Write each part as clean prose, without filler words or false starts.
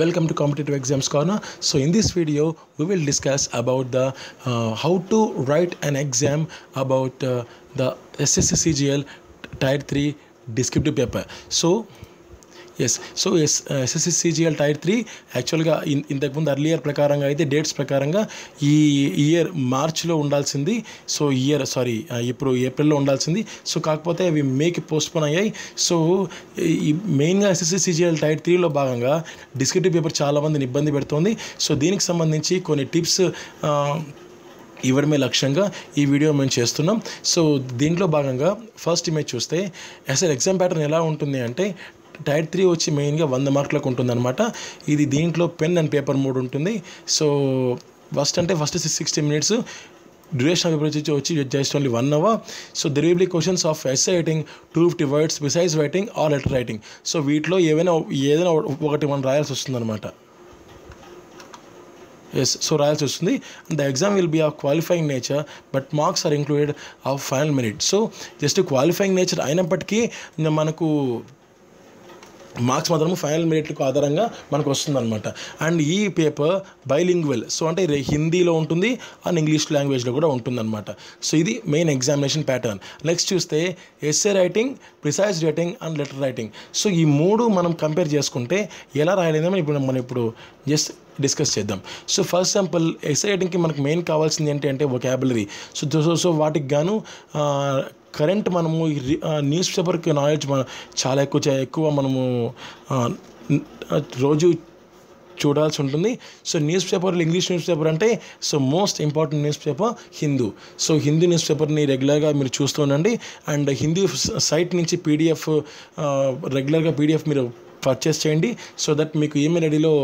Welcome to Competitive Exams Corner. So in this video we will discuss about the how to write an exam about the SSC CGL Tier 3 descriptive paper. So yes, so yes, SSC CGL Tier 3 యాక్చువల్గా ఇంతకుముందు earlier ప్రకారంగా అయితే dates ప్రకారంగా ఈ year మార్చ్లో ఉండాల్సింది, so year sorry ఇప్పుడు ఏప్రిల్లో ఉండాల్సింది. సో కాకపోతే అవి మేకి పోస్ట్పోన్ అయ్యాయి. సో మెయిన్గా SSC CGL Tier 3లో భాగంగా డిస్క్రిప్టివ్ పేపర్ చాలామందిని ఇబ్బంది పెడుతోంది. సో దీనికి సంబంధించి కొన్ని టిప్స్ ఇవడమే లక్ష్యంగా ఈ వీడియో మేము చేస్తున్నాం. సో దీంట్లో భాగంగా ఫస్ట్ ఇమేజ్ చూస్తే అసలు ఎగ్జామ్ ప్యాటర్న్ ఎలా ఉంటుంది అంటే టైర్ 3 వచ్చి మెయిన్గా 100 మార్కులకు ఉంటుందన్నమాట. ఇది దీంట్లో పెన్ అండ్ పేపర్ మోడ్ ఉంటుంది. So first 60 minutes, duration paper వచ్చి just only 1 hour. So there will be questions of essay writing, 250 words precis writing or letter writing. So వీటిలో ఏదైనా ఒకటి మనం రాయాల్సి వస్తుందన్నమాట. ఎస్, సో రాయాల్సి వస్తుంది. The exam will be of qualifying nature but marks are included of final merit. So just qualifying nature అయినప్పటికీ మనకు మార్క్స్ మాత్రము ఫైనల్ మెరిట్లకు ఆధారంగా మనకు వస్తుందన్నమాట. అండ్ ఈ పేపర్ బైలింగ్వల్, సో అంటే హిందీలో ఉంటుంది అండ్ ఇంగ్లీష్ లాంగ్వేజ్లో కూడా ఉంటుందన్నమాట. సో ఇది మెయిన్ ఎగ్జామినేషన్ ప్యాటర్న్. నెక్స్ట్ చూస్తే essay writing, precise writing and letter writing. So ఈ మూడు మనం కంపేర్ చేసుకుంటే ఎలా రాయలేదని మనం ఇప్పుడు జస్ట్ డిస్కస్ చేద్దాం. సో ఫర్ ఎగ్జాంపుల్ ఎస్సే రైటింగ్కి మనకు మెయిన్ కావాల్సింది ఏంటంటే వొకాబులరీ. సో వాటికి గాను కరెంట్ మనము న్యూస్ పేపర్కి నాలెడ్జ్ మనం చాలా ఎక్కువ మనము రోజు చూడాల్సి ఉంటుంది. సో న్యూస్ పేపర్లు ఇంగ్లీష్ న్యూస్ పేపర్ అంటే so most important news paper Hindu. So Hindu news పేపర్ని రెగ్యులర్గా మీరు చూస్తూ ఉండండి. అండ్ హిందూ సైట్ నుంచి రెగ్యులర్గా పీడిఎఫ్ మీరు పర్చేస్ చేయండి. సో దట్ మీకు ఈమెయిల్ ఐడిలో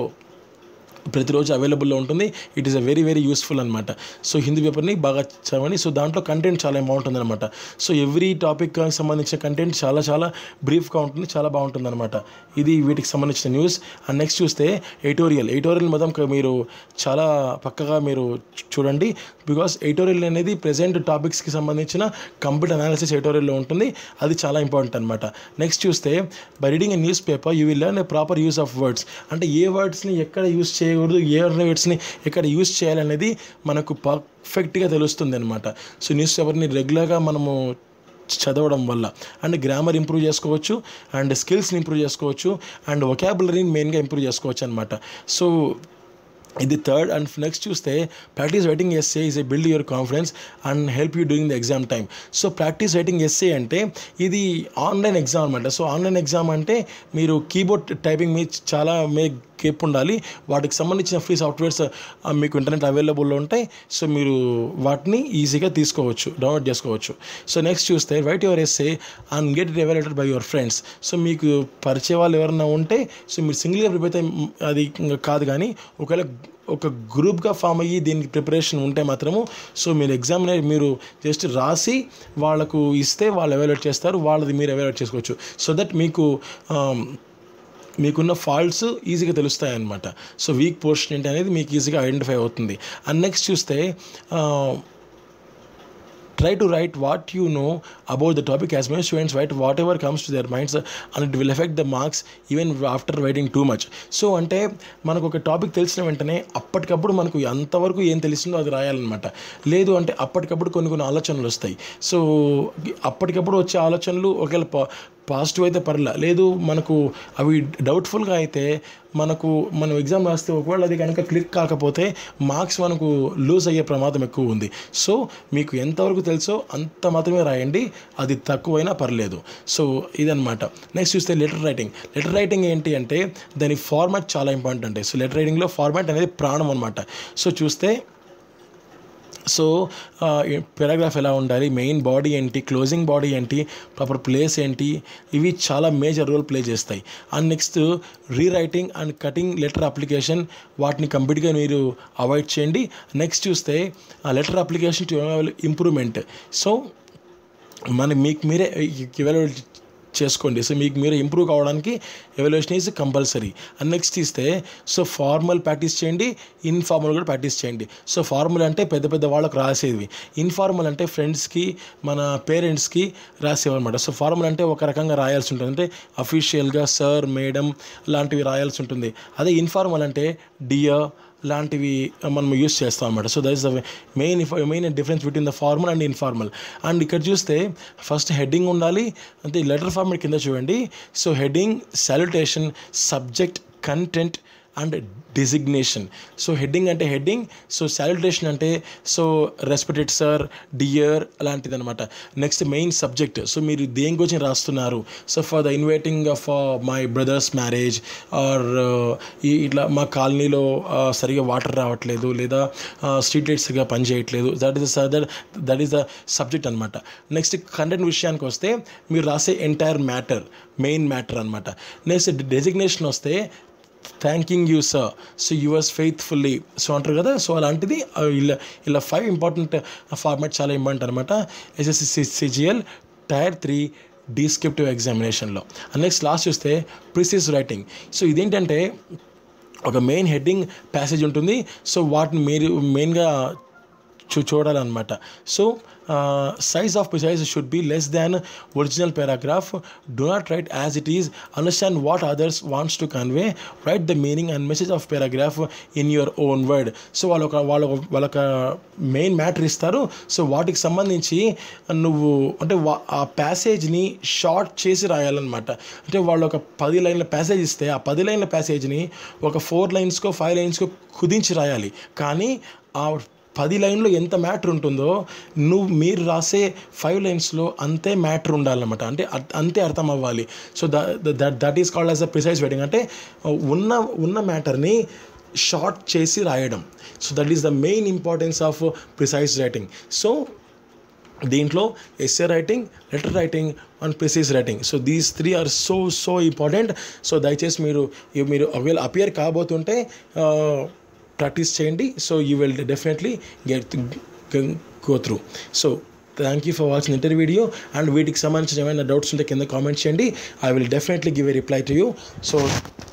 ప్రతిరోజు అవైలబుల్లో ఉంటుంది. It is a very very useful అనమాట. సో హిందీ పేపర్ని బాగా చదవండి. సో దాంట్లో కంటెంట్ చాలా బాగుంటుంది అనమాట. సో ఎవ్రీ టాపిక్ సంబంధించిన కంటెంట్ చాలా బ్రీఫ్గా ఉంటుంది, చాలా బాగుంటుంది అనమాట. ఇది వీటికి సంబంధించిన న్యూస్. అండ్ నెక్స్ట్ చూస్తే ఎడిటోరియల్ మొత్తం మీరు చాలా పక్కగా మీరు చూడండి. బికాస్ ఎడిటోరియల్ అనేది ప్రజెంట్ టాపిక్స్కి సంబంధించిన కంప్లీట్ అనాలిసిస్ ఎడిటోరియల్లో ఉంటుంది. అది చాలా ఇంపార్టెంట్ అనమాట. నెక్స్ట్ చూస్తే by reading a news paper you will learn a proper use of words. అంటే ఏ వర్డ్స్ని ఎక్కడ యూస్ చేయ వర్డ్స్ని ఎక్కడ యూజ్ చేయాలనేది మనకు పర్ఫెక్ట్గా తెలుస్తుంది అనమాట. సో న్యూస్ పేపర్ని రెగ్యులర్గా మనము చదవడం వల్ల అండ్ గ్రామర్ ఇంప్రూవ్ చేసుకోవచ్చు, అండ్ స్కిల్స్ని ఇంప్రూవ్ చేసుకోవచ్చు, అండ్ వొకాబులరీని మెయిన్గా ఇంప్రూవ్ చేసుకోవచ్చు అనమాట. సో ఇది థర్డ్. అండ్ నెక్స్ట్ చూస్తే practice writing essay is a build your confidence and help you during the exam time. So practice writing essay అంటే ఇది ఆన్లైన్ ఎగ్జామ్ అనమాట. సో ఆన్లైన్ ఎగ్జామ్ అంటే మీరు కీబోర్డ్ టైపింగ్ మీద చాలా గ్రిప్ ఉండాలి. వాటికి సంబంధించిన ఫ్రీ సాఫ్ట్వేర్స్ మీకు ఇంటర్నెట్ అవైలబుల్లో ఉంటాయి. సో మీరు వాటిని ఈజీగా తీసుకోవచ్చు, డౌన్లోడ్ చేసుకోవచ్చు. సో నెక్స్ట్ చూస్తే write your essay and get it evaluated by your friends. So మీకు పరిచే వాళ్ళు ఎవరైనా ఉంటే సో మీరు సింగిల్గా ప్రిపేర్ అయితే అది కాదు, కానీ ఒకవేళ ఒక గ్రూప్గా ఫామ్ అయ్యి దీనికి ప్రిపరేషన్ ఉంటే మాత్రము సో మీరు జస్ట్ రాసి వాళ్ళకు ఇస్తే వాళ్ళు ఎవాల్యుయేట్ చేస్తారు, వాళ్ళది మీరు ఎవాల్యుయేట్ చేసుకోవచ్చు. సో దట్ మీకున్న ఫాల్ట్స్ ఈజీగా తెలుస్తాయన్నమాట. సో వీక్ పోర్షన్ ఏంటి అనేది మీకు ఈజీగా ఐడెంటిఫై అవుతుంది. అండ్ నెక్స్ట్ చూస్తే try to write what you know about the topic. As many students write whatever comes to their minds and it will affect the marks even after writing too much. So అంటే మనకు ఒక topic తెలిసిన వెంటనే అప్పటికప్పుడు మనకు అంతవరకు ఏం తెలిసిందో అది రాయాలన్నమాట. లేదు అంటే అప్పటికప్పుడు కొన్ని ఆలోచనలు వస్తాయి. సో అప్పటికప్పుడు వచ్చే ఆలోచనలు ఒకవేళ పాజిటివ్ అయితే పర్లా, లేదు మనకు అవి డౌట్ఫుల్గా అయితే మనం ఎగ్జామ్ రాస్తే ఒకవేళ అది కనుక క్లిక్ కాకపోతే మార్క్స్ మనకు లూజ్ అయ్యే ప్రమాదం ఎక్కువ ఉంది. సో మీకు ఎంతవరకు తెలుసో అంత మాత్రమే రాయండి, అది తక్కువైనా పర్లేదు. సో ఇదన్నమాట. నెక్స్ట్ చూస్తే లెటర్ రైటింగ్ ఏంటి అంటే దాని ఫార్మాట్ చాలా ఇంపార్టెంట్ అండి. సో లెటర్ రైటింగ్లో ఫార్మాట్ అనేది ప్రాణం అనమాట. సో చూస్తే సో పారాగ్రాఫ్ ఎలా ఉండాలి, మెయిన్ బాడీ ఏంటి, క్లోజింగ్ బాడీ ఏంటి, ప్రాపర్ ప్లేస్ ఏంటి, ఇవి చాలా మేజర్ రోల్ ప్లే చేస్తాయి. And next rewriting and cutting letter application, వాటిని కంప్లీట్గా మీరు అవాయిడ్ చేయండి. నెక్స్ట్ చూస్తే letter application to improvement. So మీరే ఎవాల్యుయేట్ చేసుకోండి. సో మీకు మీరు ఇంప్రూవ్ కావడానికి evaluation is compulsory. And next ఇస్తే సో ఫార్మల్ ప్రాక్టీస్ చేయండి, ఇన్ఫార్మల్ కూడా ప్రాక్టీస్ చేయండి. సో ఫార్మల్ అంటే పెద్ద పెద్ద వాళ్ళకు రాసేవి, ఇన్ఫార్మల్ అంటే ఫ్రెండ్స్కి మన పేరెంట్స్కి రాసేవన్నమాట. సో ఫార్మల్ అంటే ఒక రకంగా రాయాల్సి ఉంటుంది, అంటే అఫీషియల్గా సార్ మేడం లాంటివి రాయాల్సి ఉంటుంది. అదే ఇన్ఫార్మల్ అంటే డియర్ లాంటివి మనం యూస్ చేస్తాం అన్నమాట. So that is the main difference between the formal and informal. And ఇక్కడ చూస్తే ఫస్ట్ హెడ్డింగ్ ఉండాలి, అంటే లెటర్ ఫార్మేట్ కింద చూడండి. So heading, salutation, subject, content and designation. So heading అంటే హెడ్డింగ్, సో సాల్యుటేషన్ అంటే సో రెస్పెక్టెడ్ సార్, డియర్ అలాంటిది అనమాట. నెక్స్ట్ మెయిన్ సబ్జెక్ట్, సో మీరు దేని గురించి రాస్తున్నారు. So for the inviting of my brother's marriage, or ఇట్లా మా కాలనీలో సరిగా వాటర్ రావట్లేదు లేదా స్ట్రీట్ లైట్స్ సరిగా పనిచేయట్లేదు, దట్ ఈస్ ద సబ్జెక్ట్ అనమాట. నెక్స్ట్ కంటెంట్ విషయానికి వస్తే మీరు రాసే ఎంటైర్ మ్యాటర్, మెయిన్ మ్యాటర్ అనమాట. నెక్స్ట్ డెసిగ్నేషన్ వస్తే thanking you sir, so yours faithfully so అంటారు కదా. సో అలాంటిది ఇలా 5 ఇంపార్టెంట్ ఫార్మాట్, చాలా ఇంపార్టెంట్ అనమాట ఎస్ఎస్సి సిజిఎల్ టైర్ 3 డిస్క్రిప్టివ్ ఎగ్జామినేషన్లో. అండ్ నెక్స్ట్ లాస్ట్ చూస్తే ప్రిసైజ్ రైటింగ్. సో ఇదేంటంటే ఒక మెయిన్ హెడ్డింగ్ ప్యాసేజ్ ఉంటుంది, సో వాటిని మీరు మెయిన్గా చూడాలన్నమాట. So size of precise should be less than original paragraph. Do not write as it is. Understand what others wants to convey. Write the meaning and message of paragraph in your own word. So వాళ్ళొక main matter ఇస్తారు, so వాటికి సంబంధించి నువ్వు అంటే ఆ ప్యాసేజ్ని short చేసి రాయాలన్నమాట. అంటే వాళ్ళు ఒక 10 లైన్ల ప్యాసేజ్ ఇస్తే ఆ 10 లైన్ల ప్యాసేజ్ని ఒక 4 లైన్స్కో 5 లైన్స్కో కుదించి రాయాలి. కానీ ఆ 10 లైన్లో ఎంత మ్యాటర్ ఉంటుందో మీరు రాసే 5 లైన్స్లో అంతే మ్యాటర్ ఉండాలన్నమాట, అంటే అంతే అర్థం అవ్వాలి. So that is called as a precise writing, అంటే ఉన్న మ్యాటర్ని షార్ట్ చేసి రాయడం. So that is the main importance of precise writing. So దీంట్లో essay writing, letter writing and precise writing, so these 3 are so important. So దయచేసి మీరు ఒకవేళ appear కాబోతుంటే ప్రాక్టీస్ చేయండి, so you will definitely go through. So thank you for watching inter video. And వీటికి సంబంధించిన ఏమైనా doubts ఉంటే కింద కామెంట్ చేయండి, I will definitely give a reply to you. So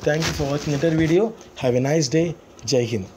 thank you for watching inter video. Have a nice day. జై హింద్.